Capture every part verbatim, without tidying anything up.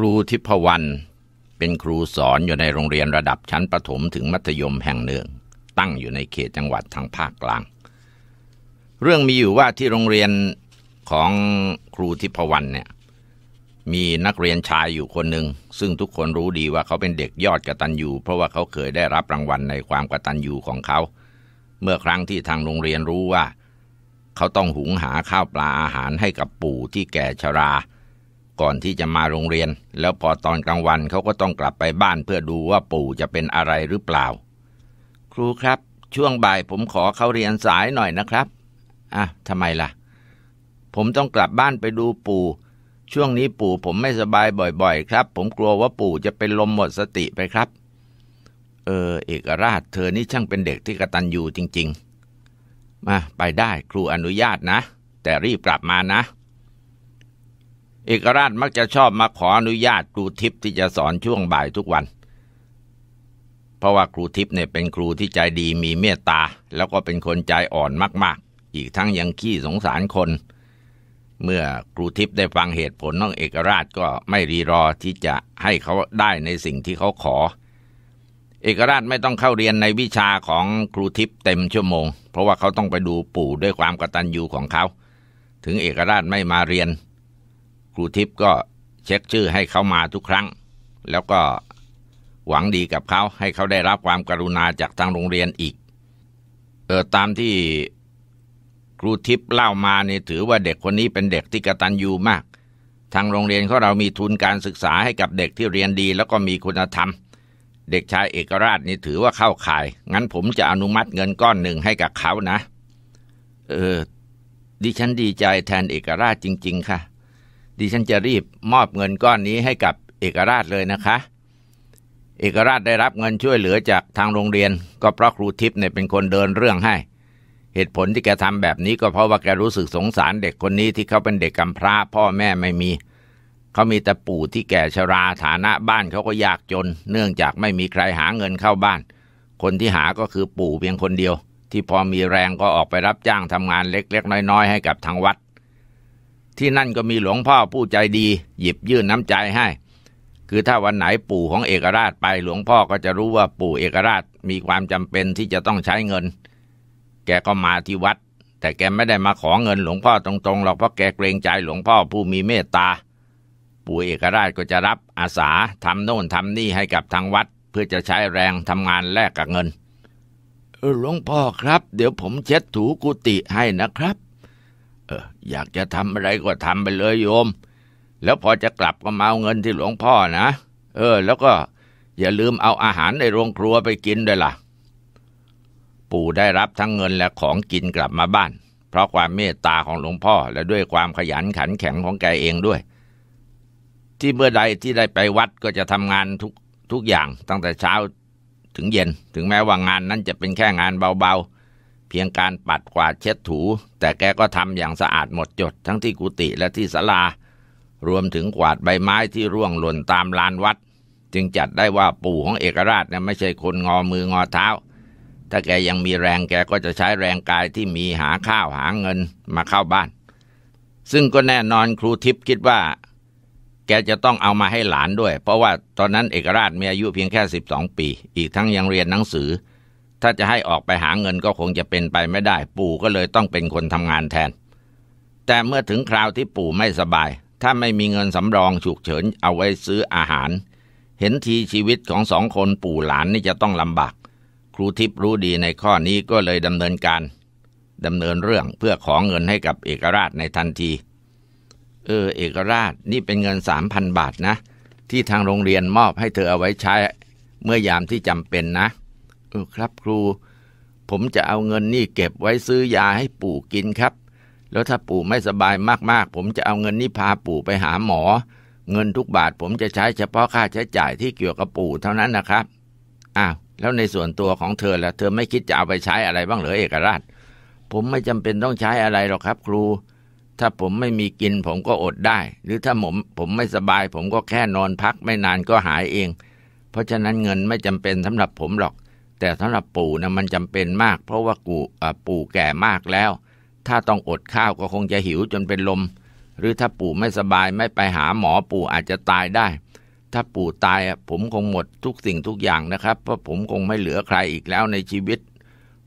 รูทิพวรรณเป็นครูสอนอยู่ในโรงเรียนระดับชั้นประถมถึงมัธยมแห่งหนึ่งตั้งอยู่ในเขตจังหวัดทางภาคกลางเรื่องมีอยู่ว่าที่โรงเรียนของครูทิพวรรณเนี่ยมีนักเรียนชายอยู่คนหนึ่งซึ่งทุกคนรู้ดีว่าเขาเป็นเด็กยอดกตัญญูเพราะว่าเขาเคยได้รับรางวัลในความกตัญญูของเขาเมื่อครั้งที่ทางโรงเรียนรู้ว่าเขาต้องหุงหาข้าวปลาอาหารให้กับปู่ที่แก่ชราก่อนที่จะมาโรงเรียนแล้วพอตอนกลางวันเขาก็ต้องกลับไปบ้านเพื่อดูว่าปู่จะเป็นอะไรหรือเปล่าครูครับช่วงบ่ายผมขอเข้าเรียนสายหน่อยนะครับอ่ะทำไมล่ะผมต้องกลับบ้านไปดูปู่ช่วงนี้ปู่ผมไม่สบายบ่อยๆครับผมกลัวว่าปู่จะเป็นลมหมดสติไปครับเออเอกราชเธอนี่ช่างเป็นเด็กที่กตัญญูจริงๆมาไปได้ครูอนุญาตนะแต่รีบกลับมานะเอกราชมักจะชอบมาขออนุญาตครูทิพย์ที่จะสอนช่วงบ่ายทุกวันเพราะว่าครูทิพย์เนี่ยเป็นครูที่ใจดีมีเมตตาแล้วก็เป็นคนใจอ่อนมากๆอีกทั้งยังขี้สงสารคนเมื่อครูทิพย์ได้ฟังเหตุผลน้องเอกราชก็ไม่รีรอที่จะให้เขาได้ในสิ่งที่เขาขอเอกราชไม่ต้องเข้าเรียนในวิชาของครูทิพย์เต็มชั่วโมงเพราะว่าเขาต้องไปดูปู่ด้วยความกตัญญูของเขาถึงเอกราชไม่มาเรียนครูทิพย์ก็เช็คชื่อให้เขามาทุกครั้งแล้วก็หวังดีกับเขาให้เขาได้รับความกรุณาจากทางโรงเรียนอีกเออตามที่ครูทิพย์เล่ามาเนี่ยถือว่าเด็กคนนี้เป็นเด็กที่กตัญญูมากทางโรงเรียนของเรามีทุนการศึกษาให้กับเด็กที่เรียนดีแล้วก็มีคุณธรรมเด็กชายเอกราชนี่ถือว่าเข้าข่ายงั้นผมจะอนุมัติเงินก้อนหนึ่งให้กับเขานะเออดิฉันดีใจแทนเอกราชจริงๆค่ะดิฉันจะรีบมอบเงินก้อนนี้ให้กับเอกราชเลยนะคะเอกราชได้รับเงินช่วยเหลือจากทางโรงเรียนก็เพราะครูทิพย์เนี่ยเป็นคนเดินเรื่องให้เหตุผลที่แกทำแบบนี้ก็เพราะว่าแกรู้สึกสงสารเด็กคนนี้ที่เขาเป็นเด็กกำพร้าพ่อแม่ไม่มีเขามีแต่ปู่ที่แก่ชราฐานะบ้านเขาก็ยากจนเนื่องจากไม่มีใครหาเงินเข้าบ้านคนที่หาก็คือปู่เพียงคนเดียวที่พอมีแรงก็ออกไปรับจ้างทำงานเล็กๆน้อยๆให้กับทางวัดที่นั่นก็มีหลวงพ่อผู้ใจดีหยิบยื่นน้ำใจให้คือถ้าวันไหนปู่ของเอกราชไปหลวงพ่อก็จะรู้ว่าปู่เอกราชมีความจำเป็นที่จะต้องใช้เงินแกก็มาที่วัดแต่แกไม่ได้มาขอเงินหลวงพ่อตรงๆหรอกเพราะแกเกรงใจหลวงพ่อผู้มีเมตตาปู่เอกราชก็จะรับอาสาทำโน่นทำนี่ให้กับทางวัดเพื่อจะใช้แรงทำงานแลกกับเงินเออหลวงพ่อครับเดี๋ยวผมเช็ดถูกุฏิให้นะครับเอออยากจะทำอะไรก็ทำไปเลยโยมแล้วพอจะกลับก็มาเอาเงินที่หลวงพ่อนะเออแล้วก็อย่าลืมเอาอาหารในโรงครัวไปกินด้วยล่ะปู่ได้รับทั้งเงินและของกินกลับมาบ้านเพราะความเมตตาของหลวงพ่อและด้วยความขยันขันแข็งของแกเองด้วยที่เมื่อใดที่ได้ไปวัดก็จะทำงานทุกทุกอย่างตั้งแต่เช้าถึงเย็นถึงแม้ว่างานนั้นจะเป็นแค่งานเบาๆเพียงการปัดกวาดเช็ดถูแต่แกก็ทำอย่างสะอาดหมดจดทั้งที่กุฏิและที่ศาลารวมถึงกวาดใบไม้ที่ร่วงหล่นตามลานวัดจึงจัดได้ว่าปู่ของเอกราชเนี่ยไม่ใช่คนงอมืองอเท้าถ้าแกยังมีแรงแกก็จะใช้แรงกายที่มีหาข้าวหาเงินมาเข้าบ้านซึ่งก็แน่นอนครูทิพย์คิดว่าแกจะต้องเอามาให้หลานด้วยเพราะว่าตอนนั้นเอกราชมีอายุเพียงแค่สิบสองปีอีกทั้งยังเรียนหนังสือถ้าจะให้ออกไปหาเงินก็คงจะเป็นไปไม่ได้ปู่ก็เลยต้องเป็นคนทำงานแทนแต่เมื่อถึงคราวที่ปู่ไม่สบายถ้าไม่มีเงินสำรองฉุกเฉินเอาไว้ซื้ออาหารเห็นทีชีวิตของสองคนปู่หลานนี่จะต้องลำบากครูทิพย์รู้ดีในข้อนี้ก็เลยดำเนินการดำเนินเรื่องเพื่อขอเงินให้กับเอกราชในทันทีเออเอกราชนี่เป็นเงิน สามพัน บาทนะที่ทางโรงเรียนมอบให้เธอเอาไว้ใช้เมื่อยามที่จำเป็นนะเออครับครูผมจะเอาเงินนี่เก็บไว้ซื้อยาให้ปู่กินครับแล้วถ้าปู่ไม่สบายมากๆผมจะเอาเงินนี่พาปู่ไปหาหมอเงินทุกบาทผมจะใช้เฉพาะค่าใช้จ่ายที่เกี่ยวกับปู่เท่านั้นนะครับอ้าวแล้วในส่วนตัวของเธอล่ะเธอไม่คิดจะเอาไปใช้อะไรบ้างเหรอเอกราชผมไม่จำเป็นต้องใช้อะไรหรอกครับครูถ้าผมไม่มีกินผมก็อดได้หรือถ้าผมผมไม่สบายผมก็แค่นอนพักไม่นานก็หายเองเพราะฉะนั้นเงินไม่จำเป็นสำหรับผมหรอกแต่สำหรับปู่นะมันจำเป็นมากเพราะว่ากูปู่แก่มากแล้วถ้าต้องอดข้าวก็คงจะหิวจนเป็นลมหรือถ้าปู่ไม่สบายไม่ไปหาหมอปู่อาจจะตายได้ ถ้าปู่ตายผมคงหมดทุกสิ่งทุกอย่างนะครับเพราะผมคงไม่เหลือใครอีกแล้วในชีวิต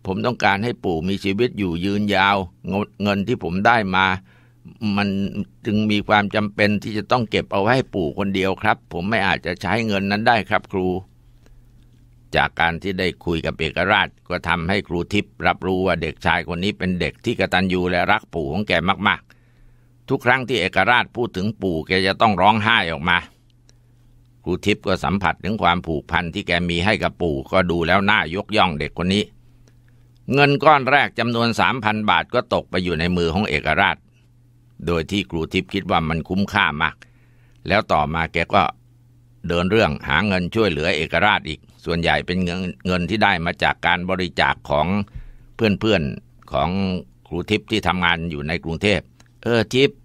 ผมต้องการให้ปู่มีชีวิตอยู่ยืนยาวเงินที่ผมได้มามันจึงมีความจำเป็นที่จะต้องเก็บเอาไว้ให้ปู่คนเดียวครับผมไม่อาจจะใช้เงินนั้นได้ครับครูจากการที่ได้คุยกับเอกราชก็ทำให้ครูทิพย์รับรู้ว่าเด็กชายคนนี้เป็นเด็กที่กตัญญูและรักปู่ของแกมากๆทุกครั้งที่เอกราชพูดถึงปู่แกจะต้องร้องไห้ออกมาครูทิพย์ก็สัมผัสถึงความผูกพันที่แกมีให้กับปู่ก็ดูแล้วน่ายกย่องเด็กคนนี้เงินก้อนแรกจำนวน สามพัน บาทก็ตกไปอยู่ในมือของเอกราชโดยที่ครูทิพย์คิดว่ามันคุ้มค่ามากแล้วต่อมาแกก็เดินเรื่องหาเงินช่วยเหลือเอกราชอีกส่วนใหญ่เป็นเงินเงินที่ได้มาจากการบริจาคของเพื่อนๆของครูทิพย์ที่ทำงานอยู่ในกรุงเทพเออทิพย์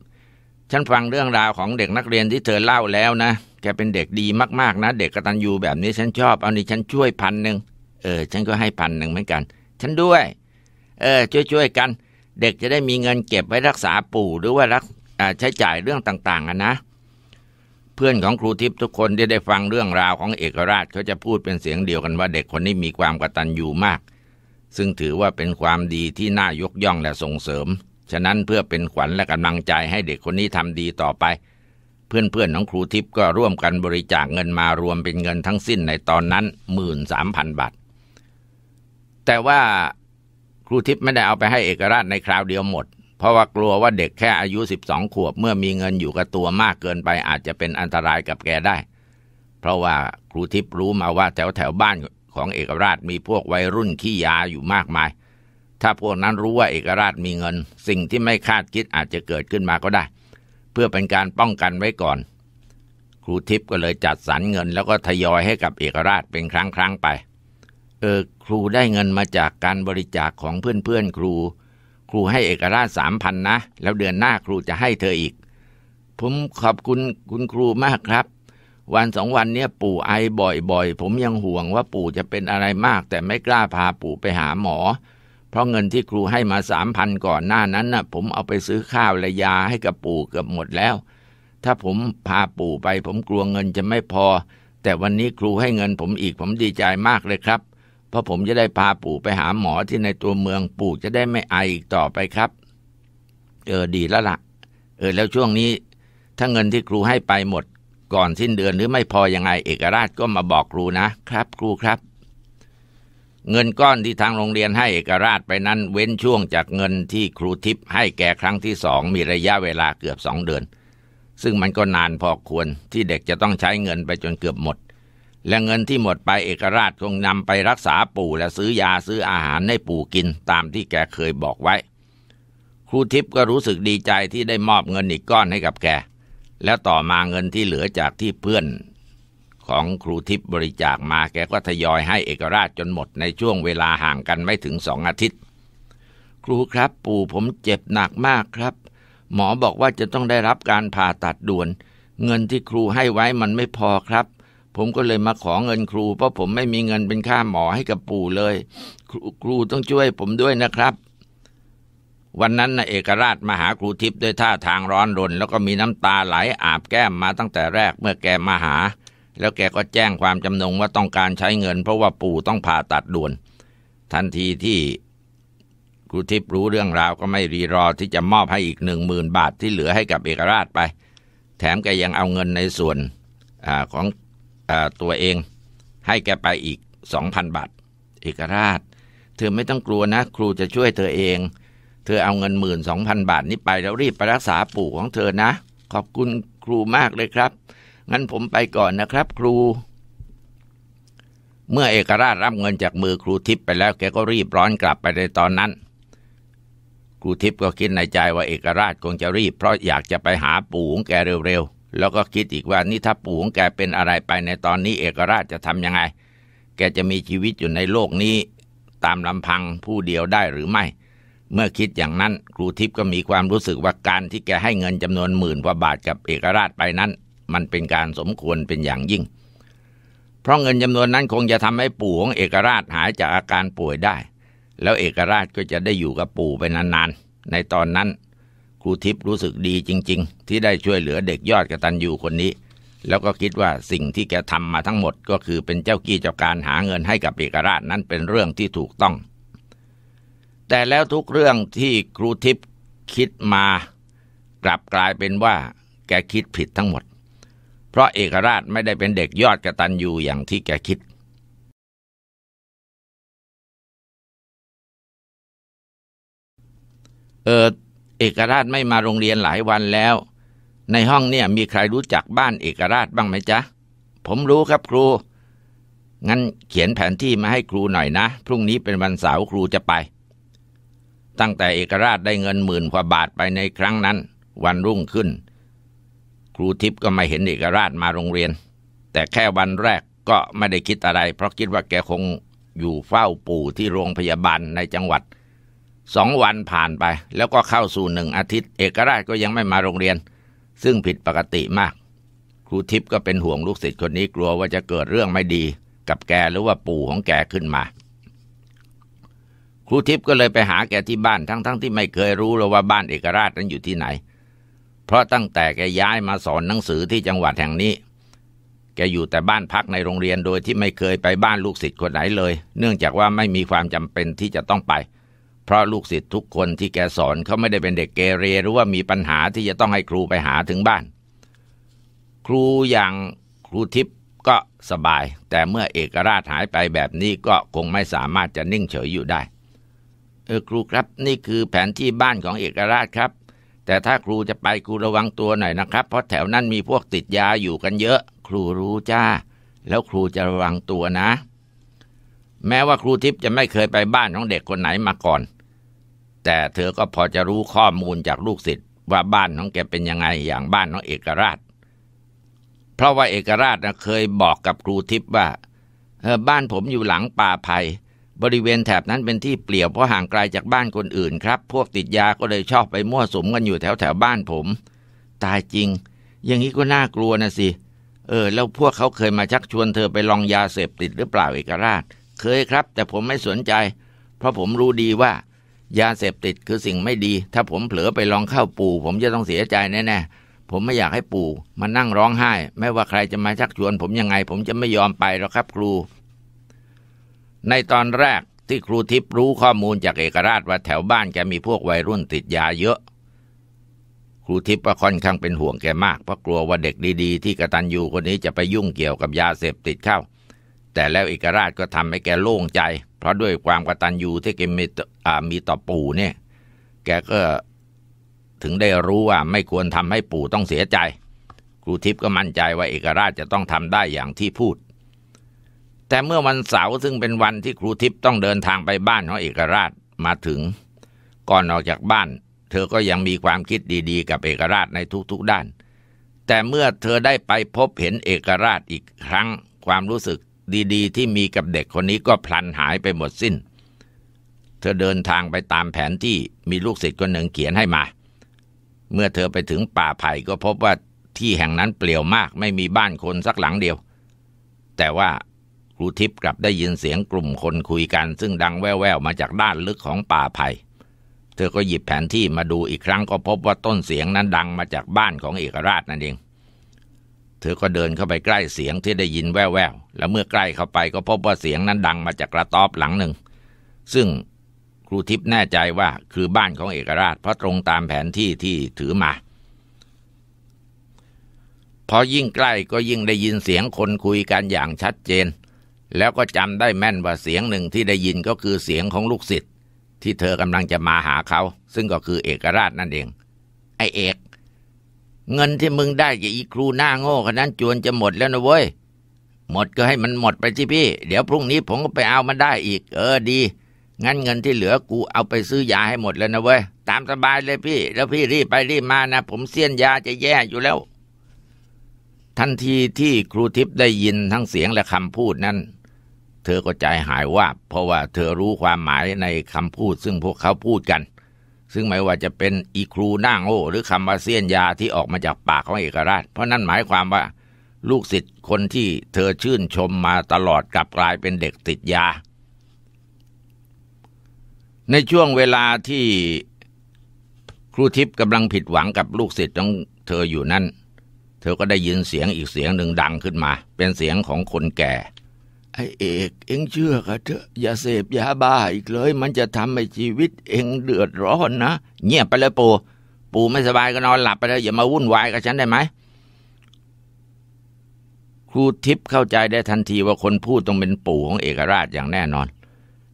ฉันฟังเรื่องราวของเด็กนักเรียนที่เธอเล่าแล้วนะแกเป็นเด็กดีมากๆนะเด็กกตัญญูแบบนี้ฉันชอบเอานี่ฉันช่วยพันหนึ่งเออฉันก็ให้พันหนึ่งเหมือนกันฉันด้วยเออช่วยๆกันเด็กจะได้มีเงินเก็บไว้รักษาปู่หรือว่ารักใช้จ่ายเรื่องต่างๆนะเพื่อนของครูทิพย์ทุกคนที่ได้ฟังเรื่องราวของเอกราชเขาจะพูดเป็นเสียงเดียวกันว่าเด็กคนนี้มีความกตัญญูมากซึ่งถือว่าเป็นความดีที่น่ายกย่องและส่งเสริมฉะนั้นเพื่อเป็นขวัญและกำลังใจให้เด็กคนนี้ทำดีต่อไปเพื่อนๆของครูทิพย์ก็ร่วมกันบริจาคเงินมารวมเป็นเงินทั้งสิ้นในตอนนั้น หนึ่งหมื่นสามพัน บาทแต่ว่าครูทิพย์ไม่ได้เอาไปให้เอกราชในคราวเดียวหมดเพราะว่ากลัวว่าเด็กแค่อายุสิบสองขวบเมื่อมีเงินอยู่กับตัวมากเกินไปอาจจะเป็นอันตรายกับแกได้เพราะว่าครูทิพย์รู้มาว่าแถวแถวบ้านของเอกราชมีพวกวัยรุ่นขี้ยาอยู่มากมายถ้าพวกนั้นรู้ว่าเอกราชมีเงินสิ่งที่ไม่คาดคิดอาจจะเกิดขึ้นมาก็ได้เพื่อเป็นการป้องกันไว้ก่อนครูทิพย์ก็เลยจัดสรรเงินแล้วก็ทยอยให้กับเอกราชเป็นครั้งครั้งไปเออครูได้เงินมาจากการบริจาคของเพื่อนเพื่อนครูครูให้เอกราชสามพันนะแล้วเดือนหน้าครูจะให้เธออีกผมขอบคุณคุณครูมากครับวันสองวันเนี้ยปู่ไอบ่อยๆผมยังห่วงว่าปู่จะเป็นอะไรมากแต่ไม่กล้าพาปู่ไปหาหมอเพราะเงินที่ครูให้มาสามพันก่อนหน้านั้นน่ะผมเอาไปซื้อข้าวและยาให้กับปู่เกือบหมดแล้วถ้าผมพาปู่ไปผมกลัวเงินจะไม่พอแต่วันนี้ครูให้เงินผมอีกผมดีใจมากเลยครับเพราะผมจะได้พาปู่ไปหาหมอที่ในตัวเมืองปู่จะได้ไม่ไออีกต่อไปครับเออดีแล้วล่ะเออแล้วช่วงนี้ถ้าเงินที่ครูให้ไปหมดก่อนสิ้นเดือนหรือไม่พอยังไงเอกราชก็มาบอกครูนะครับครูครับเงินก้อนที่ทางโรงเรียนให้เอกราชไปนั้นเว้นช่วงจากเงินที่ครูทิพย์ให้แก่ครั้งที่สองมีระยะเวลาเกือบสองเดือนซึ่งมันก็นานพอควรที่เด็กจะต้องใช้เงินไปจนเกือบหมดและเงินที่หมดไปเอกราชคงนำไปรักษาปู่และซื้อยาซื้ออาหารให้ปู่กินตามที่แกเคยบอกไว้ครูทิพย์ก็รู้สึกดีใจที่ได้มอบเงินอีกก้อนให้กับแกแล้วต่อมาเงินที่เหลือจากที่เพื่อนของครูทิพย์บริจาคมาแกก็ทยอยให้เอกราชจนหมดในช่วงเวลาห่างกันไม่ถึงสองอาทิตย์ครูครับปู่ผมเจ็บหนักมากครับหมอบอกว่าจะต้องได้รับการผ่าตัดด่วนเงินที่ครูให้ไว้มันไม่พอครับผมก็เลยมาขอเงินครูเพราะผมไม่มีเงินเป็นค่าหมอให้กับปู่เลยครูครูต้องช่วยผมด้วยนะครับวันนั้นนะเอกราชมาหาครูทิพย์ด้วยท่าทางร้อนรนแล้วก็มีน้ำตาไหลอาบแก้มมาตั้งแต่แรกเมื่อแกมาหาแล้วแกก็แจ้งความจำนงว่าต้องการใช้เงินเพราะว่าปู่ต้องผ่าตัดด่วนทันทีที่ครูทิพย์รู้เรื่องราวก็ไม่รีรอที่จะมอบให้อีกหนึ่งหมื่นบาทที่เหลือให้กับเอกราชไปแถมแกยังเอาเงินในส่วนอ่าของตัวเองให้แกไปอีก สองพัน บาทเอกราชเธอไม่ต้องกลัวนะครูจะช่วยเธอเองเธอเอาเงิน หนึ่งหมื่นสองพัน บาทนี้ไปแล้วรีบไปรักษาปู่ของเธอนะขอบคุณครูมากเลยครับงั้นผมไปก่อนนะครับครูเมื่อเอกราชรับเงินจากมือครูทิพย์ไปแล้วแกก็รีบร้อนกลับไปในตอนนั้นครูทิพย์ก็คิดในใจว่าเอกราชคงจะรีบเพราะอยากจะไปหาปู่ของแกเร็วๆแล้วก็คิดอีกว่านี่ถ้าปู่ของแกเป็นอะไรไปในตอนนี้เอกราชจะทำยังไงแกจะมีชีวิตอยู่ในโลกนี้ตามลำพังผู้เดียวได้หรือไม่เมื่อคิดอย่างนั้นครูทิพย์ก็มีความรู้สึกว่าการที่แกให้เงินจำนวนหมื่นกว่าบาทกับเอกราชไปนั้นมันเป็นการสมควรเป็นอย่างยิ่งเพราะเงินจำนวนนั้นคงจะทำให้ปู่ของเอกราชหายจากอาการป่วยได้แล้วเอกราชก็จะได้อยู่กับปู่ไปนานๆในตอนนั้นครูทิพย์รู้สึกดีจริงๆที่ได้ช่วยเหลือเด็กยอดกตัญญูคนนี้ แล้วก็คิดว่าสิ่งที่แกทำมาทั้งหมดก็คือเป็นเจ้ากี้เจ้าการหาเงินให้กับเอกราชนั้นเป็นเรื่องที่ถูกต้องแต่แล้วทุกเรื่องที่ครูทิพย์คิดมากลับกลายเป็นว่าแกคิดผิดทั้งหมดเพราะเอกราชไม่ได้เป็นเด็กยอดกตัญญูอย่างที่แกคิดเออเอกราชไม่มาโรงเรียนหลายวันแล้วในห้องเนี่ยมีใครรู้จักบ้านเอกราชบ้างไหมจ๊ะผมรู้ครับครูงั้นเขียนแผนที่มาให้ครูหน่อยนะพรุ่งนี้เป็นวันเสาร์ครูจะไปตั้งแต่เอกราชได้เงินหมื่นกว่าบาทไปในครั้งนั้นวันรุ่งขึ้นครูทิพย์ก็ไม่เห็นเอกราชมาโรงเรียนแต่แค่วันแรกก็ไม่ได้คิดอะไรเพราะคิดว่าแกคงอยู่เฝ้าปู่ที่โรงพยาบาลในจังหวัดสองวันผ่านไปแล้วก็เข้าสู่หนึ่งอาทิตย์เอกราชก็ยังไม่มาโรงเรียนซึ่งผิดปกติมากครูทิพย์ก็เป็นห่วงลูกศิษย์คนนี้กลัวว่าจะเกิดเรื่องไม่ดีกับแกหรือว่าปู่ของแกขึ้นมาครูทิพย์ก็เลยไปหาแกที่บ้านทั้งๆ ท, ที่ไม่เคยรู้เลยว่าบ้านเอกราชนั้นอยู่ที่ไหนเพราะตั้งแต่แกย้ายมาสอนหนังสือที่จังหวัดแห่งนี้แกอยู่แต่บ้านพักในโรงเรียนโดยที่ไม่เคยไปบ้านลูกศิษย์คนไหนเลยเนื่องจากว่าไม่มีความจำเป็นที่จะต้องไปเพราะลูกศิษย์ทุกคนที่แกสอนเขาไม่ได้เป็นเด็กเกเรหรือว่ามีปัญหาที่จะต้องให้ครูไปหาถึงบ้านครูอย่างครูทิพย์ก็สบายแต่เมื่อเอกราชหายไปแบบนี้ก็คงไม่สามารถจะนิ่งเฉยอยู่ได้เออครูครับนี่คือแผนที่บ้านของเอกราชครับแต่ถ้าครูจะไปครูระวังตัวหน่อยนะครับเพราะแถวนั้นมีพวกติดยาอยู่กันเยอะครูรู้จ้าแล้วครูจะระวังตัวนะแม้ว่าครูทิพย์จะไม่เคยไปบ้านของเด็กคนไหนมาก่อนแต่เธอก็พอจะรู้ข้อมูลจากลูกศิษย์ว่าบ้านของแกเป็นยังไงอย่างบ้านของเอกราชเพราะว่าเอกราชนะเคยบอกกับครูทิพย์ว่าเออบ้านผมอยู่หลังป่าไผ่บริเวณแถบนั้นเป็นที่เปลี่ยวเพราะห่างไกลจากบ้านคนอื่นครับพวกติดยาก็เลยชอบไปมั่วสุมกันอยู่แถวแถวบ้านผมตายจริงอย่างนี้ก็น่ากลัวนะสิเออแล้วพวกเขาเคยมาชักชวนเธอไปลองยาเสพติดหรือเปล่าเอกราชเคยครับแต่ผมไม่สนใจเพราะผมรู้ดีว่ายาเสพติดคือสิ่งไม่ดีถ้าผมเผลอไปลองเข้าปู่ผมจะต้องเสียใจแน่ๆผมไม่อยากให้ปู่มานั่งร้องไห้แม้ว่าใครจะมาชักชวนผมยังไงผมจะไม่ยอมไปหรอกครับครูในตอนแรกที่ครูทิพย์รู้ข้อมูลจากเอกราชว่าแถวบ้านแกมีพวกวัยรุ่นติดยาเยอะครูทิพย์ก็ค่อนข้างเป็นห่วงแกมากเพราะกลัวว่าเด็กดีๆที่กตัญญูคนนี้จะไปยุ่งเกี่ยวกับยาเสพติดเข้าแต่แล้วเอกราชก็ทำให้แกโล่งใจเพราะด้วยความกตัญญูที่แกมีมีต่อปู่เนี่ยแกก็ถึงได้รู้ว่าไม่ควรทำให้ปู่ต้องเสียใจครูทิพย์ก็มั่นใจว่าเอกราชจะต้องทำได้อย่างที่พูดแต่เมื่อวันเสาร์ซึ่งเป็นวันที่ครูทิพย์ต้องเดินทางไปบ้านของเอกราชมาถึงก่อนออกจากบ้านเธอก็ยังมีความคิดดีๆกับเอกราชในทุกๆด้านแต่เมื่อเธอได้ไปพบเห็นเอกราชอีกครั้งความรู้สึกดีๆที่มีกับเด็กคนนี้ก็พลันหายไปหมดสิ้นเธอเดินทางไปตามแผนที่มีลูกศิษย์คนหนึ่งเขียนให้มาเมื่อเธอไปถึงป่าไผ่ก็พบว่าที่แห่งนั้นเปลี่ยวมากไม่มีบ้านคนสักหลังเดียวแต่ว่าครูทิพย์กลับได้ยินเสียงกลุ่มคนคุยกันซึ่งดังแว่วๆมาจากด้านลึกของป่าไผ่เธอก็หยิบแผนที่มาดูอีกครั้งก็พบว่าต้นเสียงนั้นดังมาจากบ้านของเอกราชนั่นเองเธอก็เดินเข้าไปใกล้เสียงที่ได้ยินแว่วๆและเมื่อใกล้เข้าไปก็พบว่าเสียงนั้นดังมาจากกระต๊อบหลังหนึ่งซึ่งครูทิพย์แน่ใจว่าคือบ้านของเอกราชเพราะตรงตามแผนที่ที่ถือมาพอยิ่งใกล้ก็ยิ่งได้ยินเสียงคนคุยกันอย่างชัดเจนแล้วก็จำได้แม่นว่าเสียงหนึ่งที่ได้ยินก็คือเสียงของลูกศิษย์ที่เธอกำลังจะมาหาเขาซึ่งก็คือเอกราชนั่นเองไอเอกเงินที่มึงได้กับอีครูหน้าโง่คนนั้นจวนจะหมดแล้วนะเว้ยหมดก็ให้มันหมดไปที่พี่เดี๋ยวพรุ่งนี้ผมก็ไปเอามาได้อีกเออดีงั้นเงินที่เหลือกูเอาไปซื้อยาให้หมดแล้วนะเว้ยตามสบายเลยพี่แล้วพี่รีบไปรีบมานะผมเสี้ยนยาจะแย่อยู่แล้วทันทีที่ครูทิพย์ได้ยินทั้งเสียงและคำพูดนั้นเธอก็ใจหายวาบเพราะว่าเธอรู้ความหมายในคำพูดซึ่งพวกเขาพูดกันซึ่งหมายว่าจะเป็นอีครูนั่งโง่หรือคำว่าเสี้ยนยาที่ออกมาจากปากของเอกราชเพราะนั่นหมายความว่าลูกศิษย์คนที่เธอชื่นชมมาตลอดกลับกลายเป็นเด็กติดยาในช่วงเวลาที่ครูทิพย์กำลังผิดหวังกับลูกศิษย์ของเธออยู่นั้น เธอก็ได้ยินเสียงอีกเสียงหนึ่งดังขึ้นมาเป็นเสียงของคนแก่ไอ้เอกเอ็งเชื่อค่ะเธออย่าเสพยาบ้าอีกเลยมันจะทำให้ชีวิตเอ็งเดือดร้อนนะเงียบไปเลยปู่ปู่ไม่สบายก็นอนหลับไปเลยอย่ามาวุ่นวายกับฉันได้ไหมครูทิพย์เข้าใจได้ทันทีว่าคนพูดต้องเป็นปู่ของเอกราชอย่างแน่นอน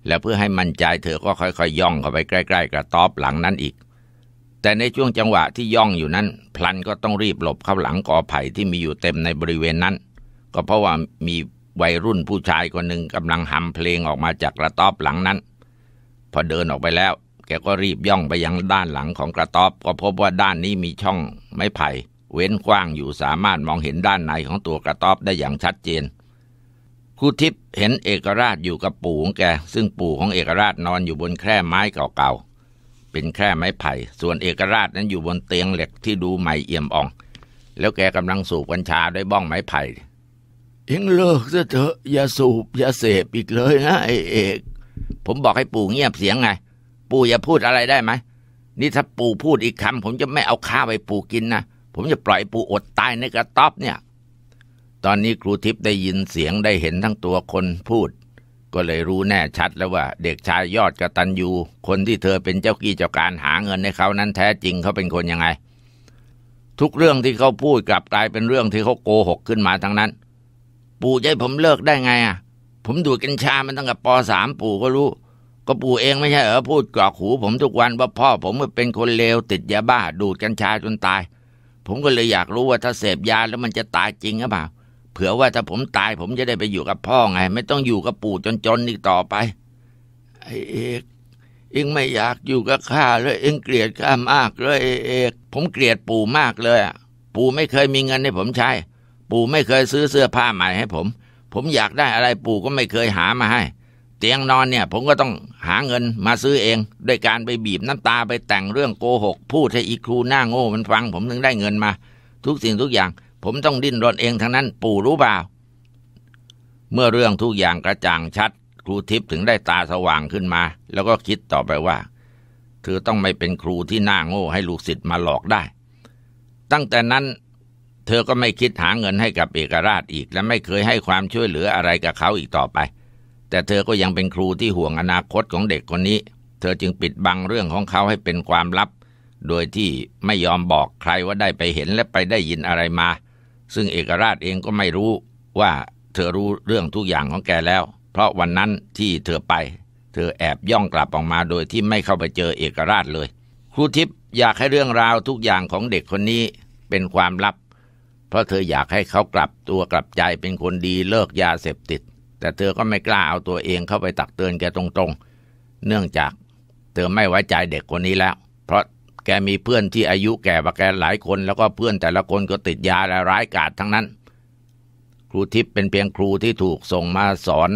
และเพื่อให้มั่นใจเธอก็ค่อยๆย่องเข้าไปใกล้ๆกระต๊อบหลังนั้นอีกแต่ในช่วงจังหวะที่ย่องอยู่นั้นพลันก็ต้องรีบหลบเข้าหลังกอไผ่ที่มีอยู่เต็มในบริเวณนั้นก็เพราะว่ามีวัยรุ่นผู้ชายคนหนึ่งกำลังฮัมเพลงออกมาจากกระต๊อบหลังนั้นพอเดินออกไปแล้วแกก็รีบย่องไปยังด้านหลังของกระต๊อบก็พบว่าด้านนี้มีช่องไม้ไผ่เว้นกว้างอยู่สามารถมองเห็นด้านในของตัวกระต๊อบได้อย่างชัดเจนครูทิพย์เห็นเอกราชอยู่กับปู่ของแกซึ่งปู่ของเอกราชนอนอยู่บนแคร่ไม้เก่าๆเป็นแคร่ไม้ไผ่ส่วนเอกราชนั้นอยู่บนเตียงเหล็กที่ดูใหม่เอี่ยมอ่องแล้วแกกำลังสูบกัญชาด้วยบ้องไม้ไผ่เอ็งเลิกซะเถอะอย่าสูบอย่าเสพอีกเลยนะไอ้เอกผมบอกให้ปู่เงียบเสียงไงปู่อย่าพูดอะไรได้ไหมนี่ถ้าปู่พูดอีกคำผมจะไม่เอาข้าวไปปู่กินนะผมจะปล่อยปู่อดตายในกระต๊อบเนี่ยตอนนี้ครูทิพย์ได้ยินเสียงได้เห็นทั้งตัวคนพูดก็เลยรู้แน่ชัดแล้วว่าเด็กชายยอดกตัญญูคนที่เธอเป็นเจ้ากี้เจ้าการหาเงินให้เขานั้นแท้จริงเขาเป็นคนยังไงทุกเรื่องที่เขาพูดกลับกลายเป็นเรื่องที่เขาโกหกขึ้นมาทั้งนั้นปู่จะให้ผมเลิกได้ไงอ่ะผมดูดกัญชามันตั้งแต่ป สามปู่ก็รู้ก็ปู่เองไม่ใช่เหรอพูดกรอกหูผมทุกวันว่าพ่อผมเป็นคนเลวติดยาบ้าดูดกัญชาจนตายผมก็เลยอยากรู้ว่าถ้าเสพยาแล้วมันจะตายจริงหรือเปล่าเผื่อว่าถ้าผมตายผมจะได้ไปอยู่กับพ่อไงไม่ต้องอยู่กับปู่จนๆอีกต่อไปไอ้เอกเอ็งไม่อยากอยู่กับข้าเลยเอ็งเกลียดข้ามากเลยไอ้เอกผมเกลียดปู่มากเลยปู่ไม่เคยมีเงินให้ผมใช้ปู่ไม่เคยซื้อเสื้อผ้าใหม่ให้ผมผมอยากได้อะไรปู่ก็ไม่เคยหามาให้เตียงนอนเนี่ยผมก็ต้องหาเงินมาซื้อเองด้วยการไปบีบน้ำตาไปแต่งเรื่องโกหกพูดให้อีครูหน้าโง่มันฟังผมถึงได้เงินมาทุกสิ่งทุกอย่างผมต้องดิ้นรนเองทั้งนั้นปู่รู้เปล่าเมื่อเรื่องทุกอย่างกระจ่างชัดครูทิพย์ถึงได้ตาสว่างขึ้นมาแล้วก็คิดต่อไปว่าเธอต้องไม่เป็นครูที่หน้าโง่ให้ลูกศิษย์มาหลอกได้ตั้งแต่นั้นเธอก็ไม่คิดหาเงินให้กับเอกราชอีกและไม่เคยให้ความช่วยเหลืออะไรกับเขาอีกต่อไปแต่เธอก็ยังเป็นครูที่ห่วงอนาคตของเด็กคนนี้เธอจึงปิดบังเรื่องของเขาให้เป็นความลับโดยที่ไม่ยอมบอกใครว่าได้ไปเห็นและไปได้ยินอะไรมาซึ่งเอกราชเองก็ไม่รู้ว่าเธอรู้เรื่องทุกอย่างของแกแล้วเพราะวันนั้นที่เธอไปเธอแอบย่องกลับออกมาโดยที่ไม่เข้าไปเจอเอกราชเลยครูทิพย์อยากให้เรื่องราวทุกอย่างของเด็กคนนี้เป็นความลับเพราะเธออยากให้เขากลับตัวกลับใจเป็นคนดีเลิกยาเสพติดแต่เธอก็ไม่กล้าเอาตัวเองเข้าไปตักเตือนแกตรงๆเนื่องจากเธอไม่ไว้ใจเด็กคนนี้แล้วเพราะแกมีเพื่อนที่อายุแก่กว่าแกหลายคนแล้วก็เพื่อนแต่ละคนก็ติดยาและร้ายกาจทั้งนั้นครูทิพย์เป็นเพียงครูที่ถูกส่งมาสอน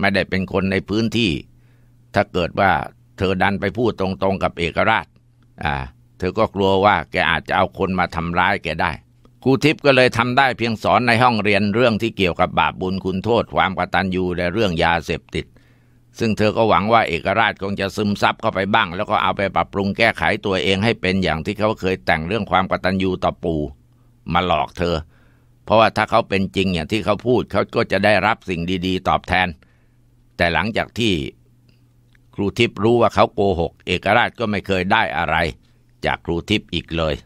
ไม่ได้เป็นคนในพื้นที่ถ้าเกิดว่าเธอดันไปพูดตรงๆกับเอกราชอ่าเธอก็กลัวว่าแกอาจจะเอาคนมาทำร้ายแกได้ครูทิพย์ก็เลยทำได้เพียงสอนในห้องเรียนเรื่องที่เกี่ยวกับบาปบุญคุณโทษความกตัญญูและเรื่องยาเสพติดซึ่งเธอก็หวังว่าเอกราชคงจะซึมซับเข้าไปบ้างแล้วก็เอาไปปรับปรุงแก้ไขตัวเองให้เป็นอย่างที่เขาเคยแต่งเรื่องความกตัญญูต่อปู่มาหลอกเธอเพราะว่าถ้าเขาเป็นจริงอย่างที่เขาพูดเขาก็จะได้รับสิ่งดีๆตอบแทนแต่หลังจากที่ครูทิพย์รู้ว่าเขาโกหกเอกราชก็ไม่เคยได้อะไรจากครูทิพย์อีกเลย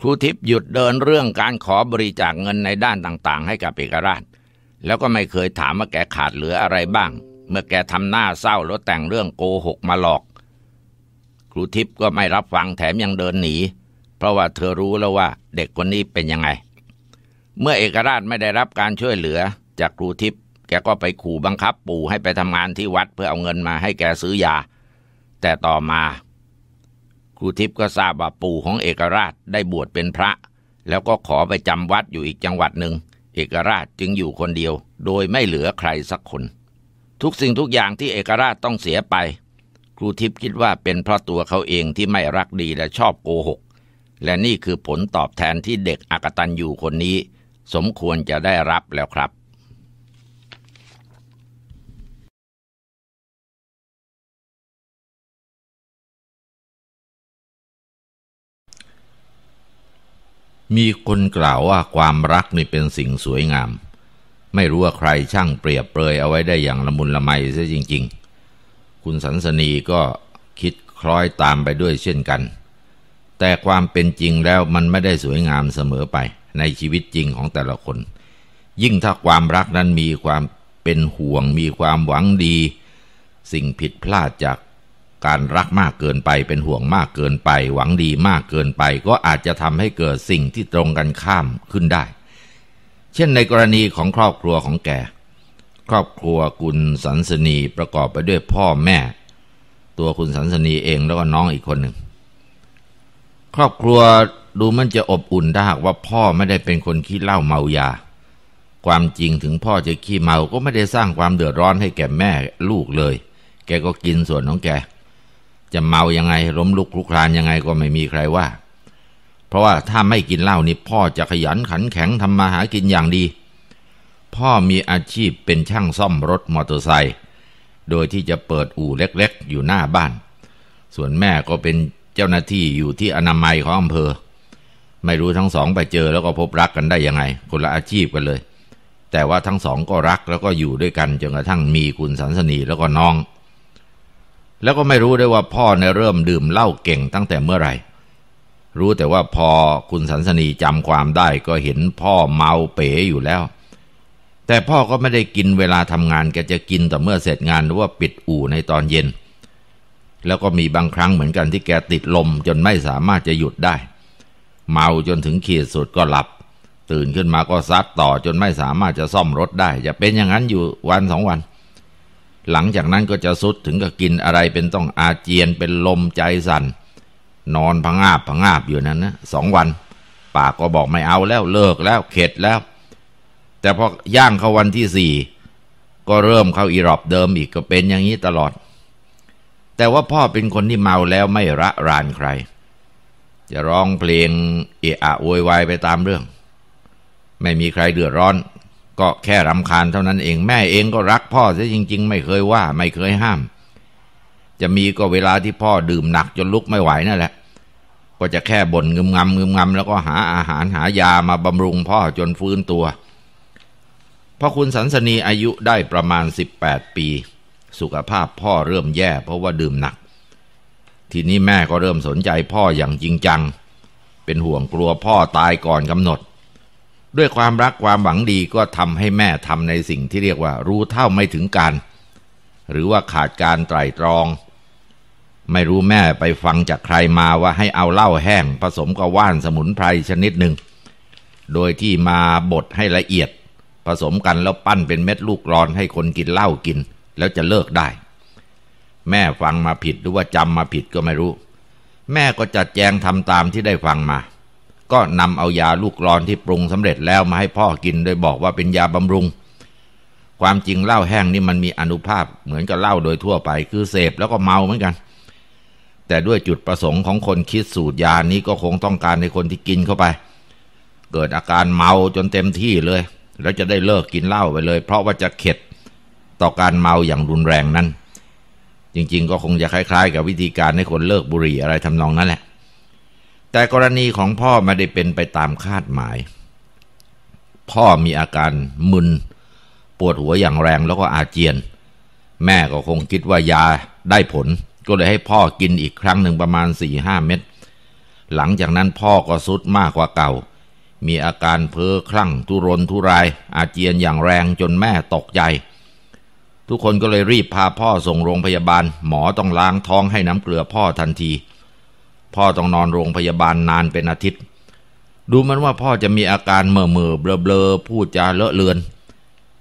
ครูทิพย์หยุดเดินเรื่องการขอบริจาคเงินในด้านต่างๆให้กับเอกราชแล้วก็ไม่เคยถามว่าแกขาดเหลืออะไรบ้างเมื่อแกทำหน้าเศร้าแล้วแต่งเรื่องโกหกมาหลอกครูทิพย์ก็ไม่รับฟังแถมยังเดินหนีเพราะว่าเธอรู้แล้วว่าเด็กคนนี้เป็นยังไงเมื่อเอกราชไม่ได้รับการช่วยเหลือจากครูทิพย์แกก็ไปขู่บังคับปู่ให้ไปทำงานที่วัดเพื่อเอาเงินมาให้แกซื้อยาแต่ต่อมาครูทิพย์ก็ทราบว่าปู่ของเอกราชได้บวชเป็นพระแล้วก็ขอไปจำวัดอยู่อีกจังหวัดหนึ่งเอกราชจึงอยู่คนเดียวโดยไม่เหลือใครสักคนทุกสิ่งทุกอย่างที่เอกราชต้องเสียไปครูทิพย์คิดว่าเป็นเพราะตัวเขาเองที่ไม่รักดีและชอบโกหกและนี่คือผลตอบแทนที่เด็กอกตัญญูคนนี้สมควรจะได้รับแล้วครับ มีคนกล่าวว่าความรักนี่เป็นสิ่งสวยงามไม่รู้ว่าใครช่างเปรียบเปรยเอาไว้ได้อย่างละมุนละไมซะจริงๆคุณสันสนีก็คิดคล้อยตามไปด้วยเช่นกันแต่ความเป็นจริงแล้วมันไม่ได้สวยงามเสมอไปในชีวิตจริงของแต่ละคนยิ่งถ้าความรักนั้นมีความเป็นห่วงมีความหวังดีสิ่งผิดพลาดจากการรักมากเกินไปเป็นห่วงมากเกินไปหวังดีมากเกินไปก็อาจจะทำให้เกิดสิ่งที่ตรงกันข้ามขึ้นได้เช่นในกรณีของครอบครัวของแกครอบครัวคุณสันสนีประกอบไปด้วยพ่อแม่ตัวคุณสันสนีเองแล้วก็น้องอีกคนหนึ่งครอบครัวดูมันจะอบอุ่นถ้าหากว่าพ่อไม่ได้เป็นคนขี้เหล้าเมายาความจริงถึงพ่อจะขี้เมาก็ไม่ได้สร้างความเดือดร้อนให้แก่แม่ลูกเลยแกก็กินส่วนของแกจะเมายังไงล้มลุกคลุกคลานยังไงก็ไม่มีใครว่าเพราะว่าถ้าไม่กินเหล้านี่พ่อจะขยันขันแข็งทำมาหากินอย่างดีพ่อมีอาชีพเป็นช่างซ่อมรถมอเตอร์ไซค์โดยที่จะเปิดอู่เล็กๆอยู่หน้าบ้านส่วนแม่ก็เป็นเจ้าหน้าที่อยู่ที่อนามัยของอำเภอไม่รู้ทั้งสองไปเจอแล้วก็พบรักกันได้ยังไงคนละอาชีพกันเลยแต่ว่าทั้งสองก็รักแล้วก็อยู่ด้วยกันจนกระทั่งมีคุณสันสนีแล้วก็น้องแล้วก็ไม่รู้ได้ว่าพ่อเนี่ยเริ่มดื่มเหล้าเก่งตั้งแต่เมื่อไหร่รู้แต่ว่าพอคุณสันสนีจำความได้ก็เห็นพ่อเมาเป๋อยู่แล้วแต่พ่อก็ไม่ได้กินเวลาทำงานแกจะกินแต่เมื่อเสร็จงานหรือว่าปิดอู่ในตอนเย็นแล้วก็มีบางครั้งเหมือนกันที่แกติดลมจนไม่สามารถจะหยุดได้เมาจนถึงขีดสุดก็หลับตื่นขึ้นมาก็ซัดต่อจนไม่สามารถจะซ่อมรถได้จะเป็นอย่างนั้นอยู่วันสองวันหลังจากนั้นก็จะสุดถึงกับกินอะไรเป็นต้องอาเจียนเป็นลมใจสั่นนอนผงาบผงาบอยู่นั้นนะสองวันปากก็บอกไม่เอาแล้วเลิกแล้วเข็ดแล้วแต่พอย่างเข้าวันที่สี่ก็เริ่มเข้าอีรอบเดิมอีกก็เป็นอย่างนี้ตลอดแต่ว่าพ่อเป็นคนที่เมาแล้วไม่ระรานใครจะร้องเพลงเอะอะโวยวายไปตามเรื่องไม่มีใครเดือดร้อนก็แค่รำคาญเท่านั้นเองแม่เองก็รักพ่อซะจริงๆไม่เคยว่าไม่เคยห้ามจะมีก็เวลาที่พ่อดื่มหนักจนลุกไม่ไหวนั่นแหละก็จะแค่บ่นงึมงำงึมงำแล้วก็หาอาหารหายามาบำรุงพ่อจนฟื้นตัวพอคุณสันสนีอายุได้ประมาณสิบแปดปีสุขภาพพ่อเริ่มแย่เพราะว่าดื่มหนักทีนี้แม่ก็เริ่มสนใจพ่ออย่างจริงจังเป็นห่วงกลัวพ่อตายก่อนกำหนดด้วยความรักความหวังดีก็ทำให้แม่ทำในสิ่งที่เรียกว่ารู้เท่าไม่ถึงการหรือว่าขาดการไตร่ตรองไม่รู้แม่ไปฟังจากใครมาว่าให้เอาเหล้าแห้งผสมกับว่านสมุนไพรชนิดหนึ่งโดยที่มาบดให้ละเอียดผสมกันแล้วปั้นเป็นเม็ดลูกกลอนให้คนกินเหล้ากินแล้วจะเลิกได้แม่ฟังมาผิดหรือว่าจำมาผิดก็ไม่รู้แม่ก็จัดแจงทำตามที่ได้ฟังมาก็นำเอายาลูกกลอนที่ปรุงสำเร็จแล้วมาให้พ่อกินโดยบอกว่าเป็นยาบำรุงความจริงเหล้าแห้งนี่มันมีอานุภาพเหมือนกับเหล้าโดยทั่วไปคือเสพแล้วก็เมาเหมือนกันแต่ด้วยจุดประสงค์ของคนคิดสูตรยานี้ก็คงต้องการให้คนที่กินเข้าไปเกิดอาการเมาจนเต็มที่เลยแล้วจะได้เลิกกินเหล้าไปเลยเพราะว่าจะเข็ดต่อการเมาอย่างรุนแรงนั้นจริงๆก็คงจะคล้ายๆกับวิธีการให้คนเลิกบุหรี่อะไรทำนองนั้นแหละแต่กรณีของพ่อไม่ได้เป็นไปตามคาดหมายพ่อมีอาการมึนปวดหัวอย่างแรงแล้วก็อาเจียนแม่ก็คงคิดว่ายาได้ผลก็เลยให้พ่อกินอีกครั้งหนึ่งประมาณ สี่ถึงห้า เม็ดหลังจากนั้นพ่อก็ทรุดมากกว่าเก่ามีอาการเพ้อคลั่งทุรนทุรายอาเจียนอย่างแรงจนแม่ตกใจทุกคนก็เลยรีบพาพ่อส่งโรงพยาบาลหมอต้องล้างท้องให้น้ำเกลือพ่อทันทีพ่อต้องนอนโรงพยาบาลนานเป็นอาทิตย์ดูมันว่าพ่อจะมีอาการเมื่อเมื่อเบลอเบลอพูดจาเลอะเลือน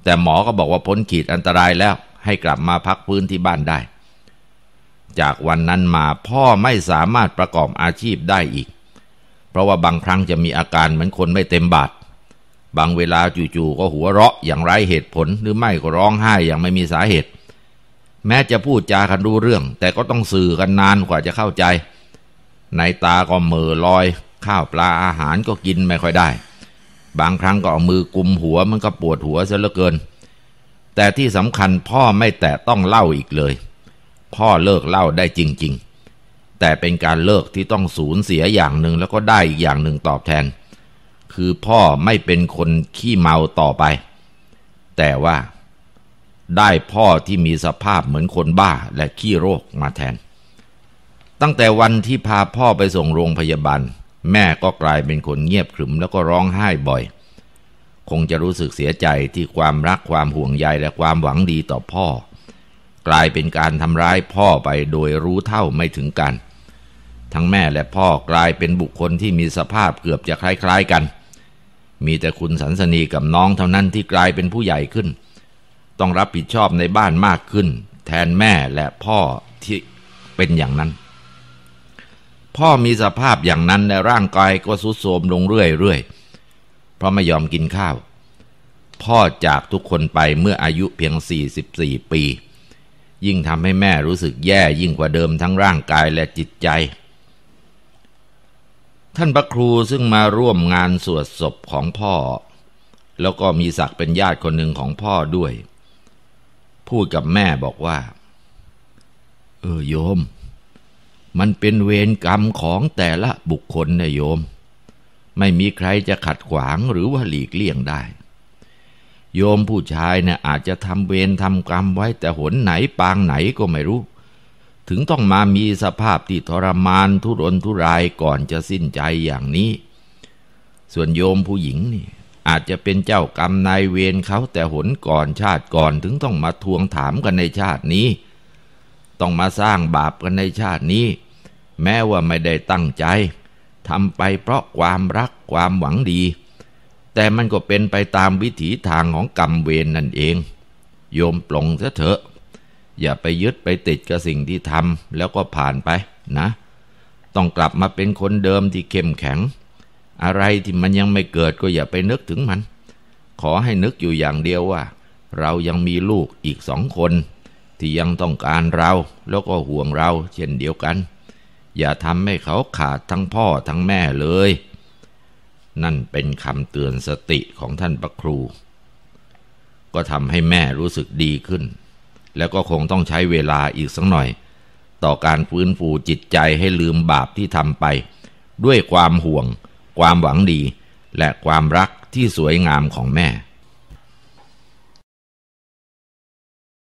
แต่หมอก็บอกว่าพ้นขีดอันตรายแล้วให้กลับมาพักฟื้นที่บ้านได้จากวันนั้นมาพ่อไม่สามารถประกอบอาชีพได้อีกเพราะว่าบางครั้งจะมีอาการเหมือนคนไม่เต็มบาทบางเวลาจู่ๆก็หัวเราะอย่างไร้เหตุผลหรือไม่ก็ร้องไห้อย่างไม่มีสาเหตุแม้จะพูดจากันรู้เรื่องแต่ก็ต้องสื่อกันนานกว่าจะเข้าใจในตาก็เมื่อลอยข้าวปลาอาหารก็กินไม่ค่อยได้บางครั้งก็เอามือกุมหัวมันก็ปวดหัวซะเหลือเกินแต่ที่สำคัญพ่อไม่แตะต้องเหล้าอีกเลยพ่อเลิกเหล้าได้จริงๆแต่เป็นการเลิกที่ต้องสูญเสียอย่างหนึ่งแล้วก็ได้อีกอย่างหนึ่งตอบแทน คือพ่อไม่เป็นคนขี้เมาต่อไปแต่ว่าได้พ่อที่มีสภาพเหมือนคนบ้าและขี้โรคมาแทนตั้งแต่วันที่พาพ่อไปส่งโรงพยาบาลแม่ก็กลายเป็นคนเงียบขรึมแล้วก็ร้องไห้บ่อยคงจะรู้สึกเสียใจที่ความรักความห่วงใยและความหวังดีต่อพ่อกลายเป็นการทำร้ายพ่อไปโดยรู้เท่าไม่ถึงกันทั้งแม่และพ่อกลายเป็นบุคคลที่มีสภาพเกือบจะคล้ายๆกันมีแต่คุณสันสนีกับน้องเท่านั้นที่กลายเป็นผู้ใหญ่ขึ้นต้องรับผิดชอบในบ้านมากขึ้นแทนแม่และพ่อที่เป็นอย่างนั้นพ่อมีสภาพอย่างนั้นและร่างกายก็ทรุดโทรมลงเรื่อยๆเพราะไม่ยอมกินข้าวพ่อจากทุกคนไปเมื่ออายุเพียงสี่สิบสี่ปียิ่งทำให้แม่รู้สึกแย่ยิ่งกว่าเดิมทั้งร่างกายและจิตใจท่านพระครูซึ่งมาร่วมงานสวดศพของพ่อแล้วก็มีศักดิ์เป็นญาติคนหนึ่งของพ่อด้วยพูดกับแม่บอกว่าเออโยมมันเป็นเวรกรรมของแต่ละบุคคลนะโยมไม่มีใครจะขัดขวางหรือว่าหลีกเลี่ยงได้โยมผู้ชายเนี่ยอาจจะทำเวรทำกรรมไว้แต่หนไหนปางไหนก็ไม่รู้ถึงต้องมามีสภาพที่ทรมานทุรนทุรายก่อนจะสิ้นใจอย่างนี้ส่วนโยมผู้หญิงนี่อาจจะเป็นเจ้ากรรมนายเวรเขาแต่หนก่อนชาติก่อนถึงต้องมาทวงถามกันในชาตินี้ต้องมาสร้างบาปกันในชาตินี้แม้ว่าไม่ได้ตั้งใจทำไปเพราะความรักความหวังดีแต่มันก็เป็นไปตามวิถีทางของกรรมเวรนั่นเองโยมปลงซะเถอะอย่าไปยึดไปติดกับสิ่งที่ทำแล้วก็ผ่านไปนะต้องกลับมาเป็นคนเดิมที่เข้มแข็งอะไรที่มันยังไม่เกิดก็อย่าไปนึกถึงมันขอให้นึกอยู่อย่างเดียวว่าเรายังมีลูกอีกสองคนที่ยังต้องการเราแล้วก็ห่วงเราเช่นเดียวกันอย่าทำให้เขาขาดทั้งพ่อทั้งแม่เลยนั่นเป็นคำเตือนสติของท่านพระครูก็ทำให้แม่รู้สึกดีขึ้นแล้วก็คงต้องใช้เวลาอีกสักหน่อยต่อการฟื้นฟูจิตใจให้ลืมบาปที่ทำไปด้วยความห่วงความหวังดีและความรักที่สวยงามของแม่